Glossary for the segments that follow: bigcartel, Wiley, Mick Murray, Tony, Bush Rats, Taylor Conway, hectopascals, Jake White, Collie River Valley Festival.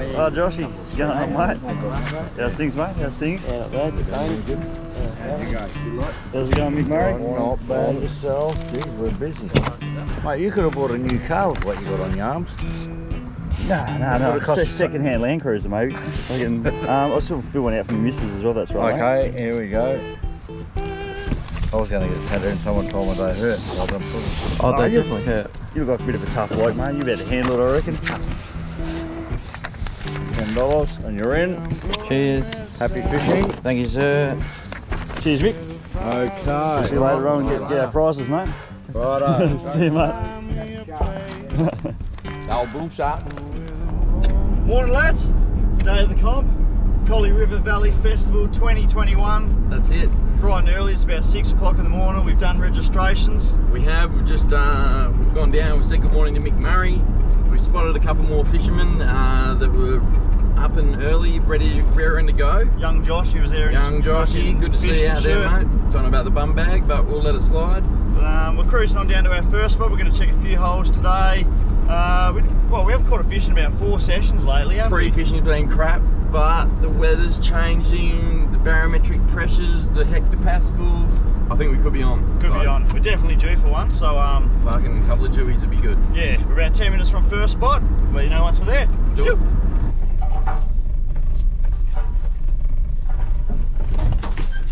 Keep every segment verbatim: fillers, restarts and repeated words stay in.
Oh, Joshy, you got on, mate? How's things, mate? How's things? Yeah, not bad. Good. How's it going, Mick Murray? Not bad. Yourself? Jeez, we're busy. Mate, you could have bought a new car with what you got on your arms. No, no, no, it costs a second-hand Land Cruiser, maybe. um, I still feel one out from the missus as well, that's right. Okay, mate. Here we go. I was going to get tatted and someone told me they hurt. So I'm oh, they oh, definitely hurt. You look like a bit of a tough bloke, mate. You better handle it, I reckon. ten dollars and you're in. Cheers. Happy fishing. Thank you, sir. Cheers, Mick. Okay. See you later on and get, get our prizes, mate. Righto. See you, mate. Old bull shark. Morning, lads. Day of the comp. Collie River Valley Festival twenty twenty-one. That's it. Bright and early, it's about six o'clock in the morning. We've done registrations. We have. We've just uh, we've gone down. We've said good morning to Mick Murray. We've spotted a couple more fishermen uh, that were up and early, ready to raring to go. Young Josh, he was there. Young Joshy, good to see you out there, mate. Talking about the bum bag, but we'll let it slide. But, um, we're cruising on down to our first spot. We're going to check a few holes today. Uh, we, well, we haven't caught a fish in about four sessions lately, haven't we? Free fishing's been crap, but the weather's changing, the barometric pressures, the hectopascals. I think we could be on. Could so. be on. We're definitely due for one, so... um, fucking a couple of dewies would be good. Yeah, we're about ten minutes from first spot. Let you know once we're there. Do Yo. it.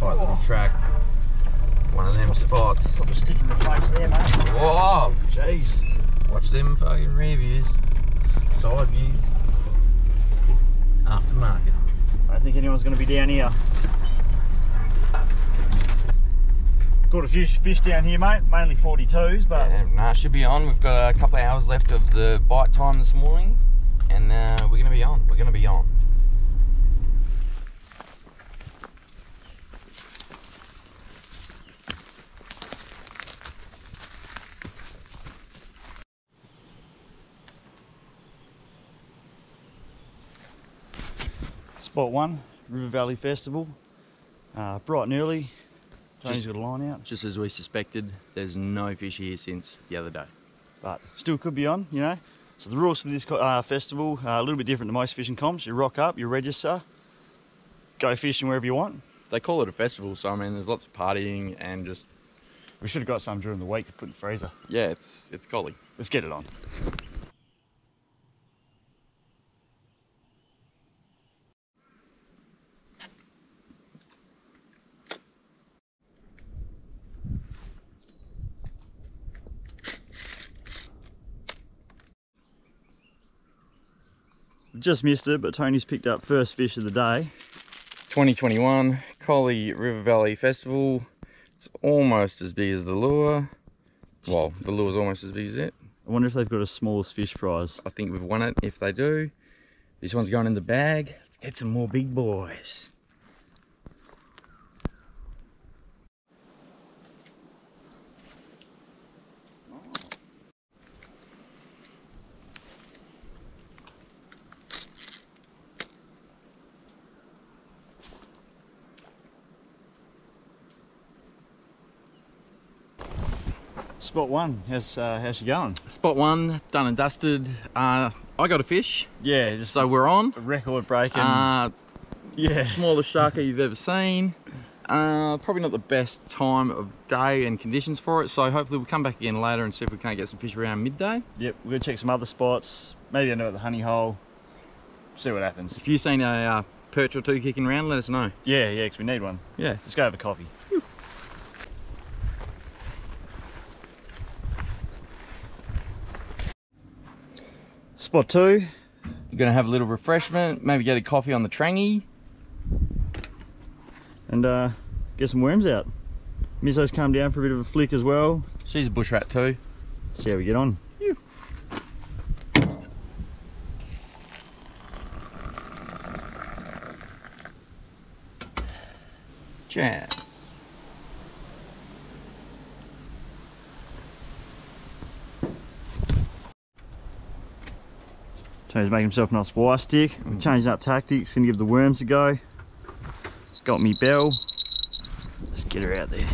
Tight little track. One of them spots. Put a stick in the place there, mate. Whoa, jeez. Watch them fucking rear views, side view, aftermarket. I don't think anyone's going to be down here. Caught a few fish down here, mate, mainly forty-twos, but... Yeah, nah, should be on. We've got a couple of hours left of the bite time this morning, and uh, we're going to be on. We're going to be on. Spot one, River Valley Festival, uh, bright and early. Tony's got a line out. Just as we suspected, there's no fish here since the other day. But still could be on, you know. So the rules for this uh, festival are a little bit different to most fishing comps. You rock up, you register, go fishing wherever you want. They call it a festival, so I mean there's lots of partying and just... We should have got some during the week to put in the freezer. Yeah, it's, it's Collie. Let's get it on. Just missed it, but Tony's picked up first fish of the day. twenty twenty-one Collie River Valley Festival. It's almost as big as the lure. Well, the lure's almost as big as it. I wonder if they've got a smallest fish prize. I think we've won it if they do. This one's going in the bag. Let's get some more big boys. Spot one, how's, uh, how's she going? Spot one, done and dusted. Uh, I got a fish. Yeah, just so we're on. Record breaking. Uh, yeah. Smallest sharker you've ever seen. Uh, probably not the best time of day and conditions for it, so hopefully we'll come back again later and see if we can't get some fish around midday. Yep, we're gonna check some other spots, maybe under at the honey hole, see what happens. If you've seen a uh, perch or two kicking around, let us know. Yeah, yeah, because we need one. Yeah. Let's go have a coffee. Whew. Spot two, you're going to have a little refreshment, maybe get a coffee on the trangie. And uh, get some worms out. Misso's come down for a bit of a flick as well. She's a bush rat too. See how we get on. Yeah. Jazz. So he's making himself a nice wire stick. We're changing up tactics, gonna give the worms a go. He's got me bell. Let's get her out there.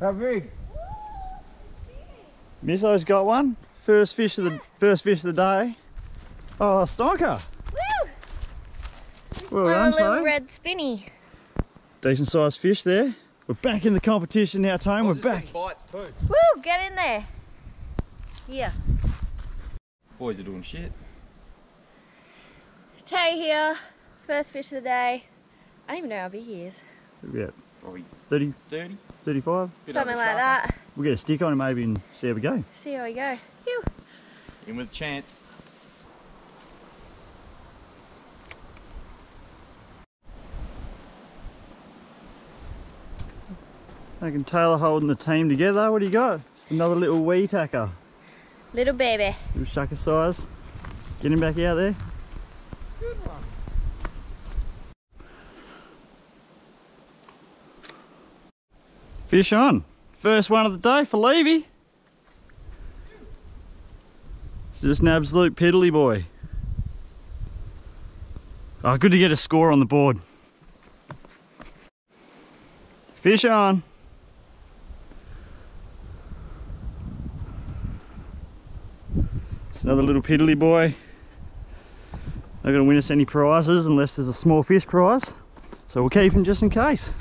How big? Misso's got one. First fish of the first fish of the day. Oh, stonker! Woo! Well done, Tony. A little red spinny. Decent sized fish there. We're back in the competition now, Tony. We're back. Bites too. Woo! Get in there. Yeah. Boys are doing shit. Tay here. First fish of the day. I don't even know how big he is. Yeah. Probably thirty, thirty, thirty-five. Something like that. We'll get a stick on him maybe and see how we go. See how we go. Phew. In with a chance. Mac and Taylor holding the team together. What do you got? Just another little wee tacker. Little baby. Little shucker size. Get him back out there. Good one. Fish on. First one of the day for Levy. It's just an absolute piddly boy. Oh, good to get a score on the board. Fish on. It's another little piddly boy. Not gonna win us any prizes unless there's a small fish prize. So we'll keep him just in case.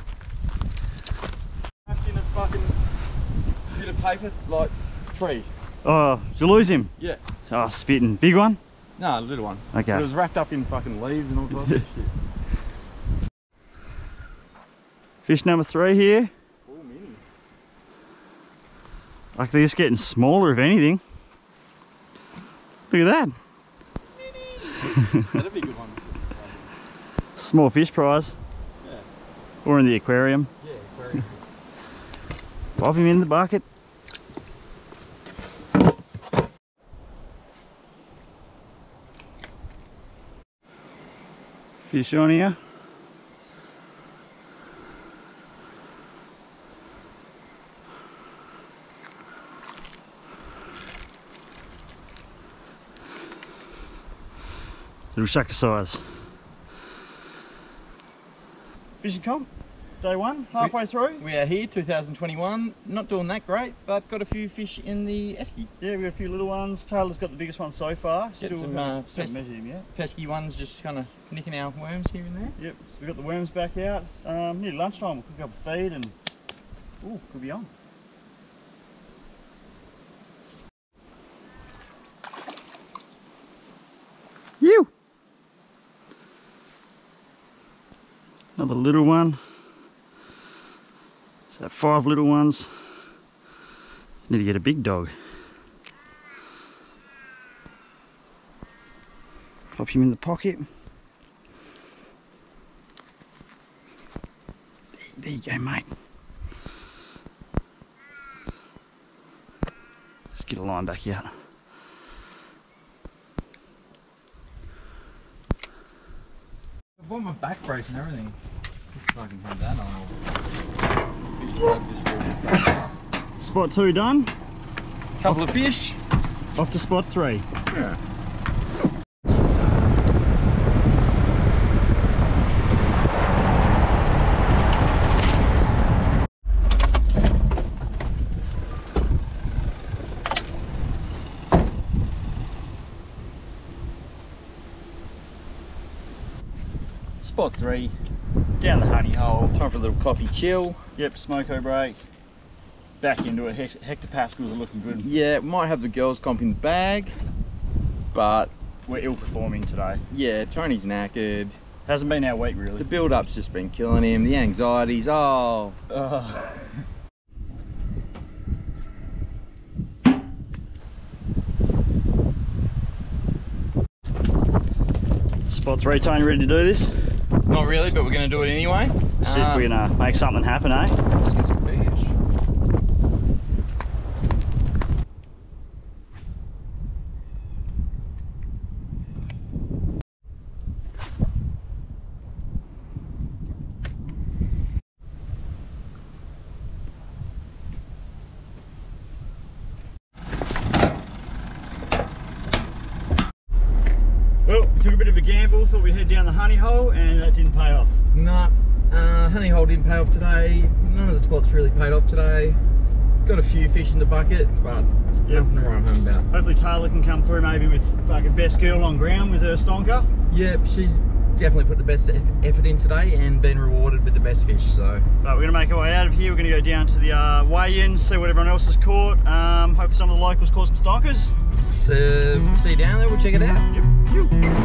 Paper, like tree. Oh, did you lose him? Yeah. Oh, spitting. Big one? No, a little one. Okay. But it was wrapped up in fucking leaves and all kinds of shit. Fish number three here. Oh, mini. Like they're just getting smaller, if anything. Look at that. Mini. That'd be a good one. Small fish prize. Yeah. Or in the aquarium. Yeah, aquarium. Pop him in the bucket. Fish on here. Little shucker size. Fishing comp, day one, halfway we, through. We are here, two thousand twenty-one. Not doing that great, but got a few fish in the esky. Yeah, we got a few little ones. Taylor's got the biggest one so far. Still some, uh, still pes measured him yet. Pesky ones just kind of nicking our worms here and there. Yep, we've got the worms back out. Um, near lunchtime we'll cook up a feed and... Ooh, could be on. You! Another little one. So five little ones. Need to get a big dog. Pop him in the pocket. There you go, mate. Let's get a line back out. I bought my back brace and everything. So I can put that on. Spot two done. Couple off, of fish. Off to spot three. Yeah. Spot three. Down the honey hole. Time for a little coffee chill. Yep, smoko break. Back into it. Hex hectopascals are looking good. Yeah, might have the girls comp in the bag, but we're ill performing today. Yeah, Tony's knackered. Hasn't been our week really. The build up's just been killing him. The anxieties. Oh. Uh. Spot three, Tony, ready to do this? Not really, but we're going to do it anyway. See um, if we can uh, make something happen, eh? Let's get some fish. Well, we took a bit of a gamble, thought we'd head down the honey hole, and that didn't pay off. No, nah, uh, honey hole didn't pay off today. None of the spots really paid off today. got a few fish in the bucket, but yep. Nothing to write home about. Hopefully Taylor can come through maybe with fucking best girl on ground with her stonker. Yep, she's definitely put the best effort in today and been rewarded with the best fish, so. Right, we're gonna make our way out of here. We're gonna go down to the uh, weigh-in, see what everyone else has caught. Um, hope some of the locals caught some stonkers. So, see you down there, we'll check it out. Yep. Yep.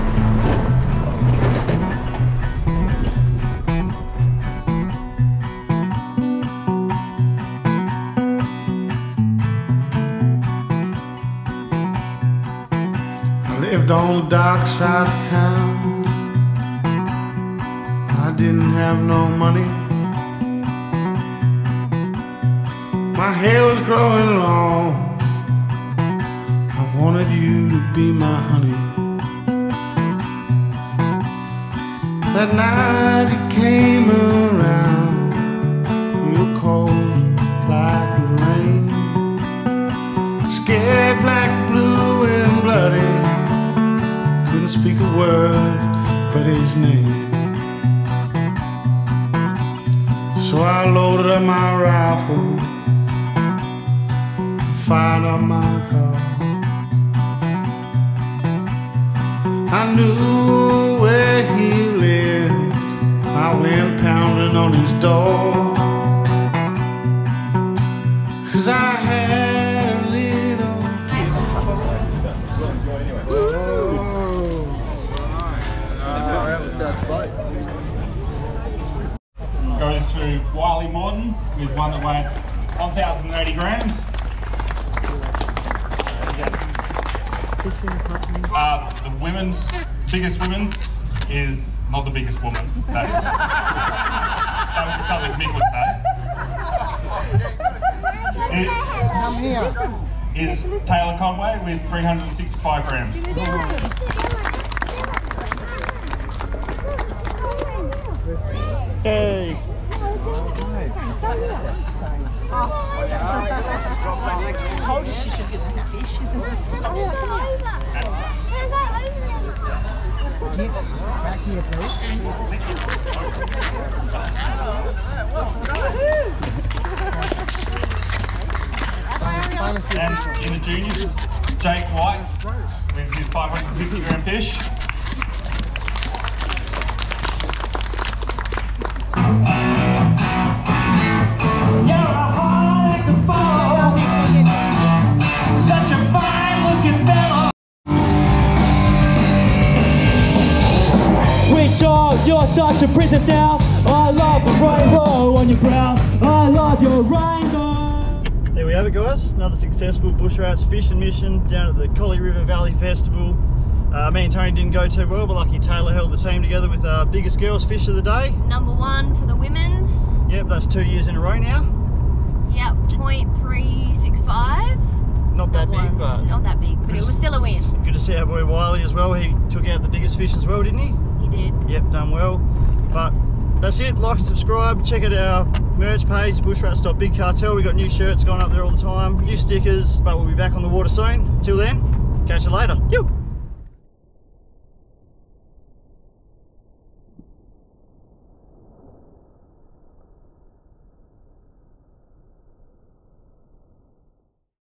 Lived on the dark side of town. I didn't have no money. My hair was growing long. I wanted you to be my honey. That night you came around. You were cold like the rain. Scared, black, blue and bloody. Speak a word but his name. So I loaded up my rifle, I fired up my car. I knew where he lived. I went pounding on his door, 'cause I had a little gift for him. Goes to Wiley Morton with one that weighed one thousand eighty grams. Uh, the women's, biggest women's is not the biggest woman. That's, that would be something Mick would say. I'm here. Is Taylor Conway with three hundred sixty-five grams. Hey! I told you she should give us a fish. Get back here, please. And in the juniors, Jake White with his five hundred fifty gram fish. You're such a princess now. I love the rainbow on your brow. I love your rainbow. There we have it, guys. Another successful bush rats fishing mission down at the Collie River Valley Festival. Uh, me and Tony didn't go too well, but lucky Taylor held the team together with our biggest girls fish of the day. Number one for the women's. Yep, that's two years in a row now. Yep, point three six five. Not that big, but... Not that big, but it was still a win. Good to see our boy Wiley as well. He took out the biggest fish as well, didn't he? Yep, done well. But that's it. Like and subscribe. Check out our merch page, bushrats dot big cartel. We've got new shirts going up there all the time, new stickers, but we'll be back on the water soon. Till then, catch you later. You.